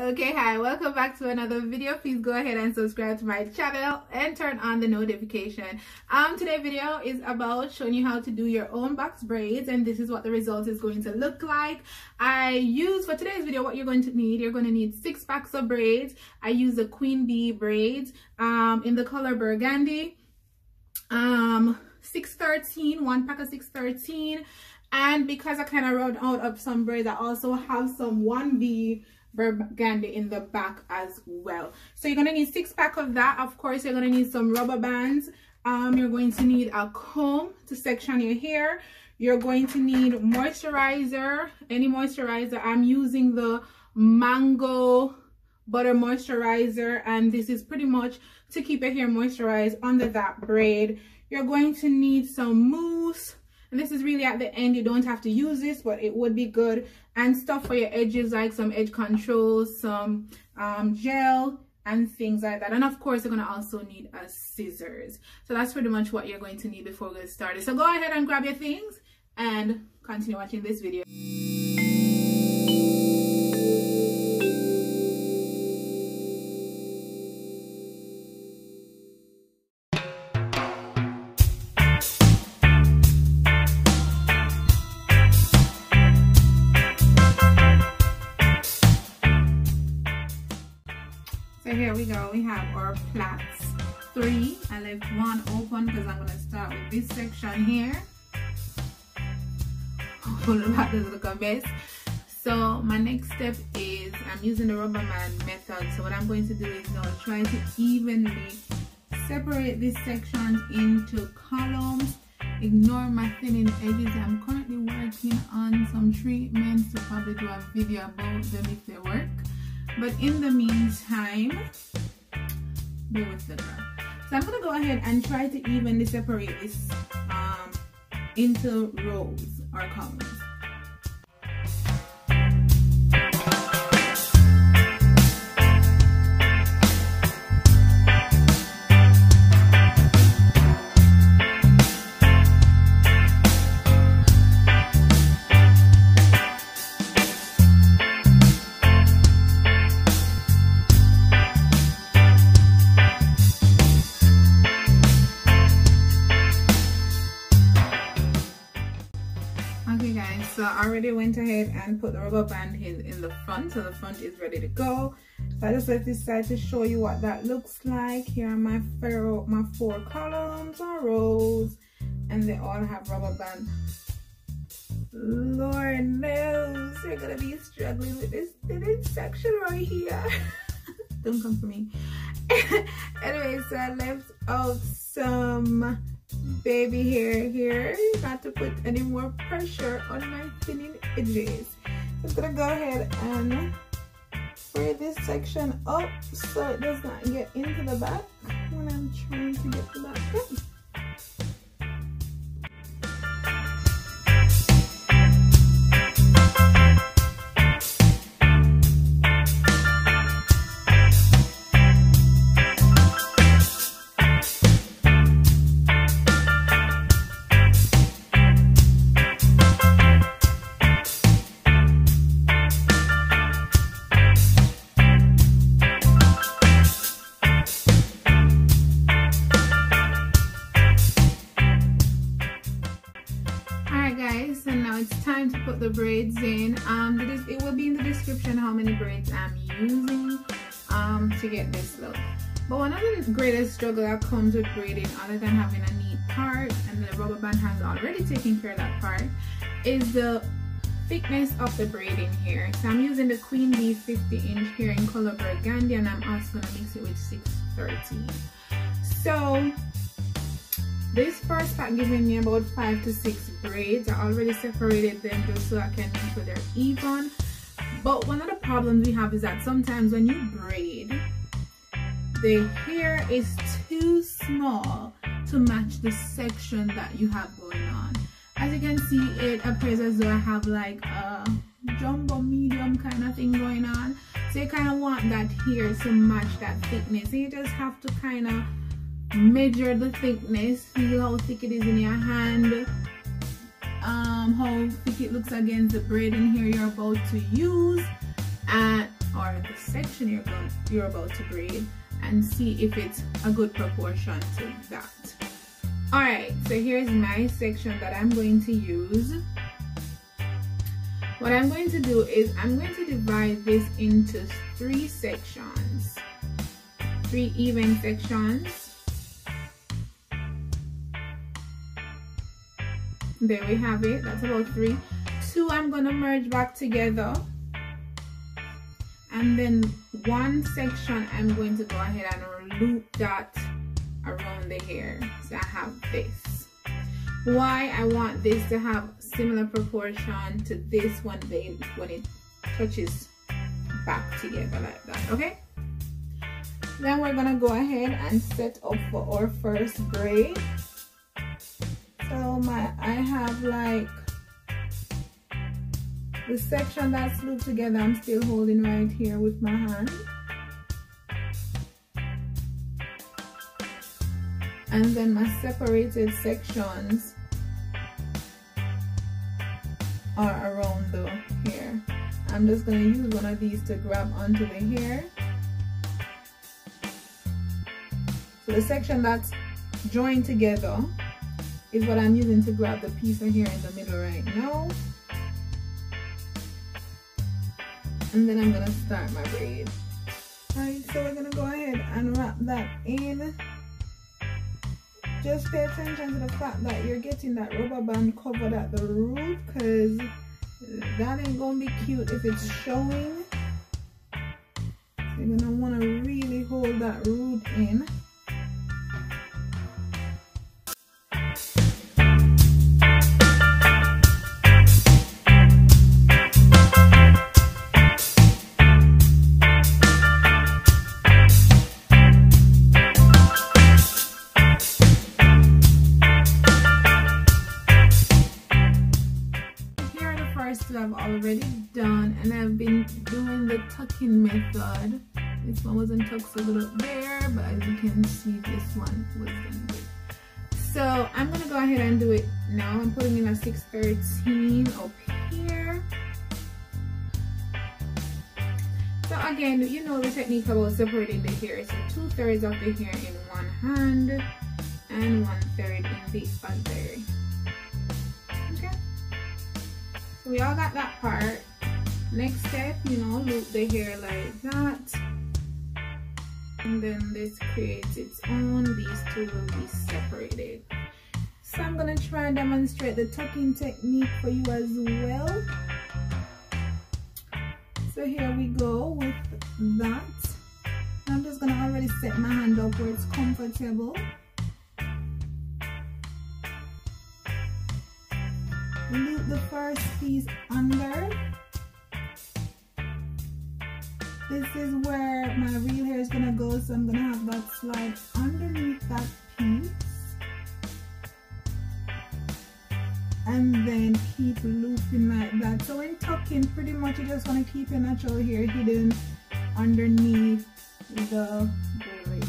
Okay, hi, welcome back to another video. Please go ahead and subscribe to my channel and turn on the notification. Today's video is about showing you how to do your own box braids, and this is what the result is going to look like. For today's video, what you're going to need 6 packs of braids. I use the Queen B braids in the color burgundy, 613, one pack of 613. And because I kind of run out of some braids, I also have some 1B burgundy in the back as well. So you're going to need 6 pack of that. Of course, you're going to need some rubber bands. You're going to need a comb to section your hair. You're going to need moisturizer, any moisturizer. I'm using the mango butter moisturizer, and this is pretty much to keep your hair moisturized under that braid. You're going to need some mousse. And this is really at the end, you don't have to use this, but it would be good. And stuff for your edges, like some edge control, some gel, and things like that. And of course, you're going to also need a scissors. So that's pretty much what you're going to need before we get started. So go ahead and grab your things and continue watching this video. Here we go, we have our plaits 3. I left one open because I'm going to start with this section here. That doesn't look a mess. So my next step is I'm using the rubber band method. So what I'm going to do is now try to evenly separate these sections into columns. Ignore my thinning edges. I'm currently working on some treatments to probably do a video about them if they work. But in the meantime, bear with the girl. So I'm going to go ahead and try to evenly separate this into rows or columns. So I already went ahead and put the rubber band in the front, so the front is ready to go. So I just left this side to show you what that looks like. Here are my 4 columns or rows, and they all have rubber band. Lord knows you're gonna be struggling with this thinning section right here. Don't come for me. Anyway, so I left out some baby hair here, not to put any more pressure on my thinning edges. So I'm gonna go ahead and spray this section up so it does not get into the back when I'm trying to get the back done. So now it's time to put the braids in. It will be in the description how many braids I'm using to get this look. But one of the greatest struggles that comes with braiding, other than having a neat part, and the rubber band has already taken care of that part, is the thickness of the braiding here. So I'm using the Queen B 50" here in color burgundy, and I'm also going to mix it with 613. So this first pack giving me about 5 to 6 braids. I already separated them just so I can make sure they're even. But one of the problems we have is that sometimes when you braid, the hair is too small to match the section that you have going on. As you can see, it appears as though I have like a jumbo medium kind of thing going on. So you kind of want that hair to match that thickness. So you just have to kind of measure the thickness, feel how thick it is in your hand, how thick it looks against the braiding hair you're about to use, or the section you're about to braid and see if it's a good proportion to that. Alright, so here's my section that I'm going to use. What I'm going to do is I'm going to divide this into three sections, three even sections. There we have it, that's about three. Two I'm going to merge back together, and then one section I'm going to go ahead and loop that around the hair. So I have this. Why I want this to have similar proportion to this one when it touches back together like that, okay? Then we're gonna go ahead and set up for our first braid. So I have like the section that's looped together, I'm still holding right here with my hand. And then my separated sections are around the hair. I'm just going to use one of these to grab onto the hair. So the section that's joined together is what I'm using to grab the piece of hair in the middle right now. And then I'm going to start my braid. Alright, so we're going to go ahead and wrap that in. Just pay attention to the fact that you're getting that rubber band covered at the root, because that ain't going to be cute if it's showing. You're going to want to really hold that root in. I've already done, and I've been doing the tucking method. This one wasn't tucked so good up there, but as you can see, this one was done good. So I'm gonna go ahead and do it now. I'm putting in a 6/13 up here. So again, you know the technique about separating the hair. So 2/3 of the hair in one hand and 1/3 in the other. We all got that part. Next step, you know, loop the hair like that, and then this creates its own. These two will be separated. So I'm gonna try and demonstrate the tucking technique for you as well. So here we go with that. I'm just gonna already set my hand up where it's comfortable. Loop the first piece under. This is where my real hair is going to go, so I'm going to have that slide underneath that piece. And then keep looping like that. So when tucking, pretty much you just want to keep your natural hair hidden underneath the braid.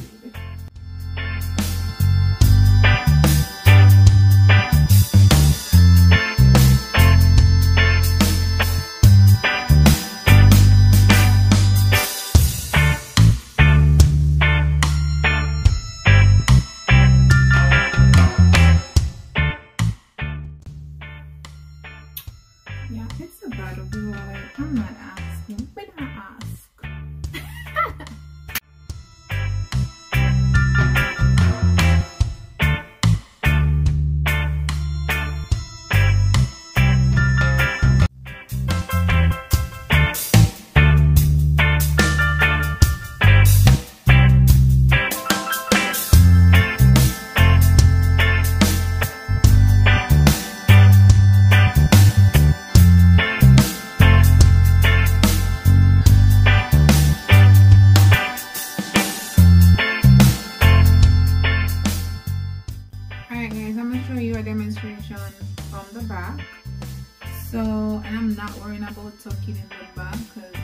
Tucking in the back, because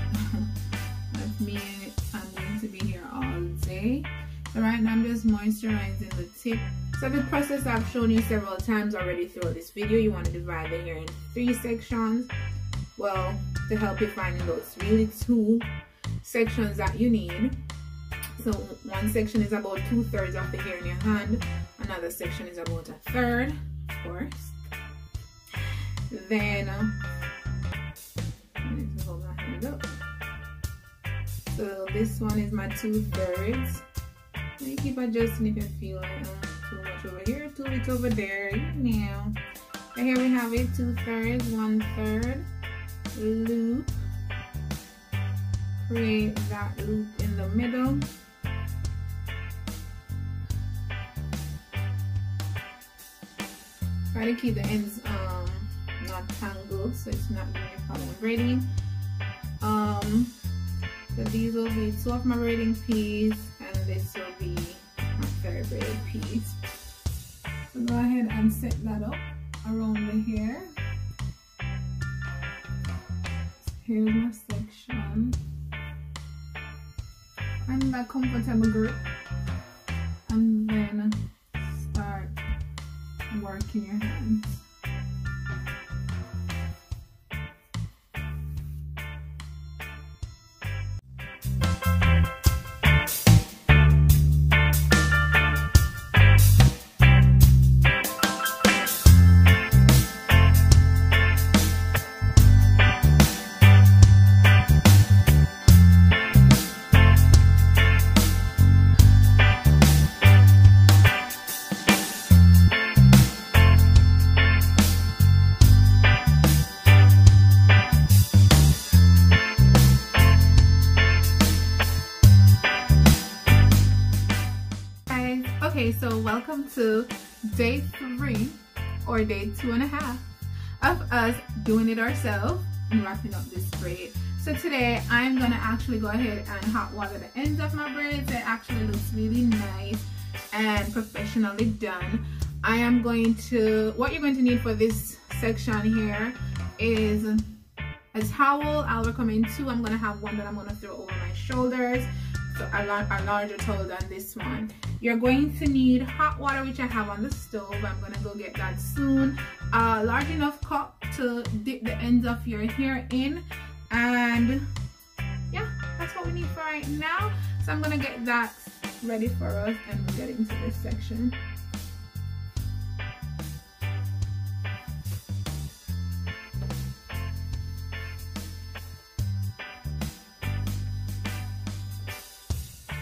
that's me. I'm going to be here all day. So right now I'm just moisturizing the tip. So the process I've shown you several times already throughout this video. You want to divide the hair in three sections, well, to help you find those really two sections that you need. So one section is about 2/3 of the hair in your hand, another section is about 1/3, of course. Then hold my hand up. So this one is my 2/3. You keep adjusting if you feel like too much over here, too little over there. Now, and here we have it: 2/3, 1/3. Loop. Create that loop in the middle. Try to keep the ends not tangled, so it's not doing your problem braiding. So these will be two of my braiding piece, and this will be my third braided piece. So go ahead and set that up around the hair. Here's my section. Find that comfortable grip, and then start working your hands. Okay, so welcome to day 3 or day 2.5 of us doing it ourselves and wrapping up this braid. So today I'm gonna actually go ahead and hot water the ends of my braids. It actually looks really nice and professionally done. I am going to, what you're going to need for this section here is a towel. I'll recommend 2. I'm gonna have one that I'm gonna throw over my shoulders. So a larger towel than this one. You're going to need hot water, which I have on the stove. I'm gonna go get that soon. A large enough cup to dip the ends of your hair in, and yeah, that's what we need for right now. So I'm gonna get that ready for us, and we'll get into this section.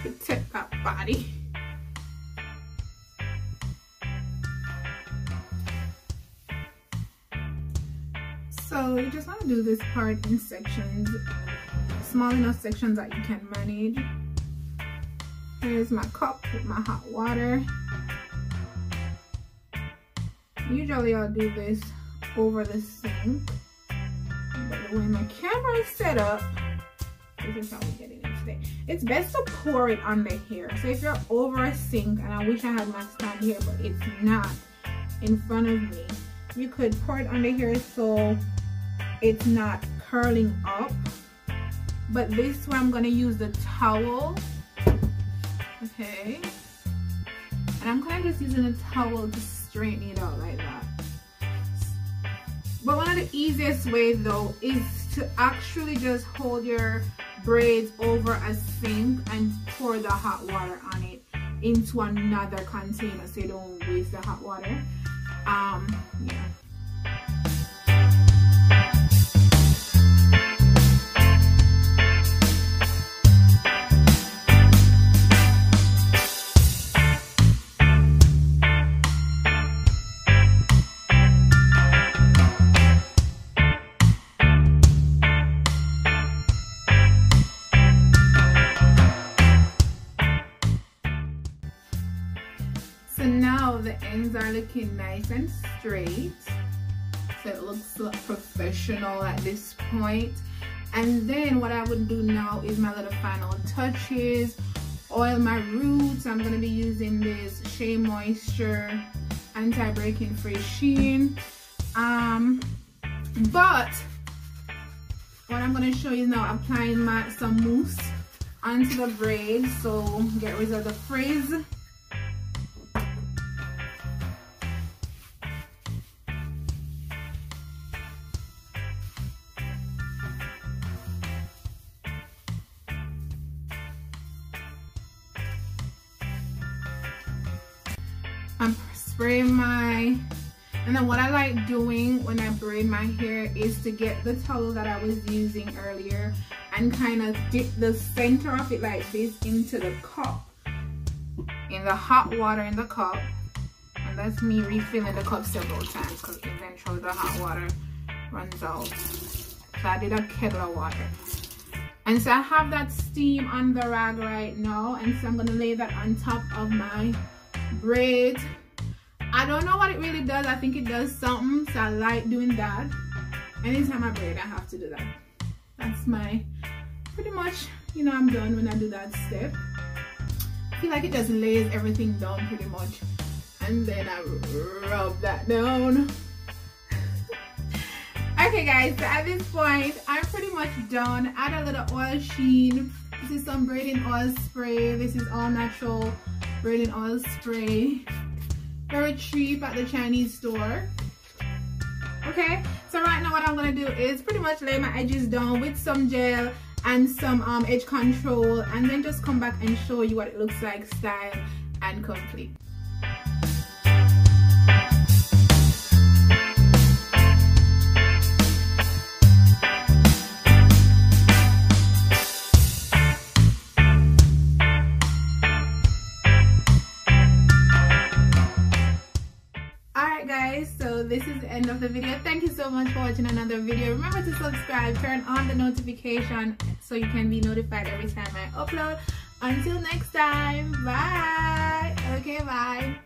Protect that body. So you just want to do this part in sections, small enough sections that you can manage. Here's my cup with my hot water. Usually I'll do this over the sink, but the way my camera is set up, this is how we're getting it today. It's best to pour it on the hair. So if you're over a sink, and I wish I had my stand here, but it's not in front of me, you could pour it on the hair so it's not curling up. But this one I'm gonna use the towel, okay? And I'm kind of just using a towel to straighten it out like that. But one of the easiest ways though is to actually just hold your braids over a sink and pour the hot water on it into another container so you don't waste the hot water. Yeah. The ends are looking nice and straight, so it looks professional at this point. And then what I would do now is my little final touches. Oil my roots. I'm going to be using this Shea Moisture anti-breaking free sheen, but what I'm going to show you now, applying some mousse onto the braid, so get rid of the frizz. I'm spraying my, and then what I like doing when I braid my hair is to get the towel that I was using earlier and kind of dip the center of it like this into the cup, in the hot water in the cup. And that's me refilling the cup several times because eventually the hot water runs out. So I did a kettle of water. And so I have that steam on the rag right now, and so I'm going to lay that on top of my braid. I don't know what it really does. I think it does something, so I like doing that. Anytime I braid, I have to do that. That's my, pretty much, you know, I'm done when I do that step. I feel like it just lays everything down pretty much. And then I rub that down. Okay guys, so at this point, I'm pretty much done. Add a little oil sheen. This is some braiding oil spray. This is all natural braiding oil spray. Very cheap at the Chinese store. Okay, so right now what I'm gonna do is pretty much lay my edges down with some gel and some edge control, and then just come back and show you what it looks like, styled and complete. This is the end of the video. Thank you so much for watching another video. Remember to subscribe, turn on the notification so you can be notified every time I upload. Until next time, bye. Okay, bye.